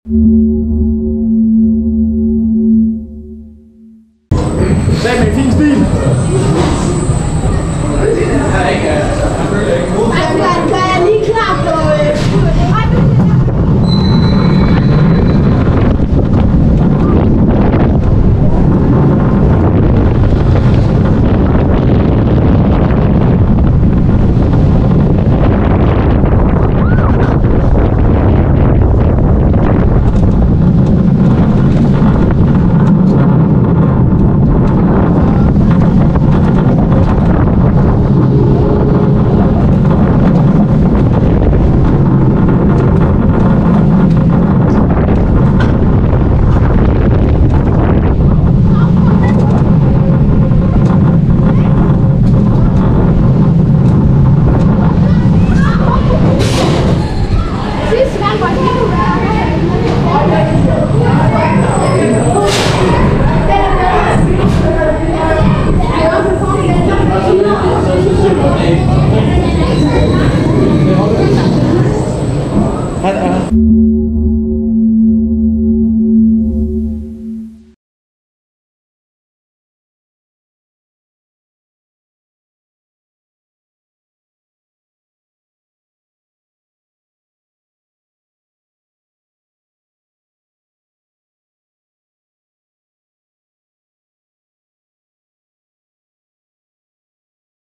Zeg mijn vriend Steve! Hij kan niet klappen hoor! Had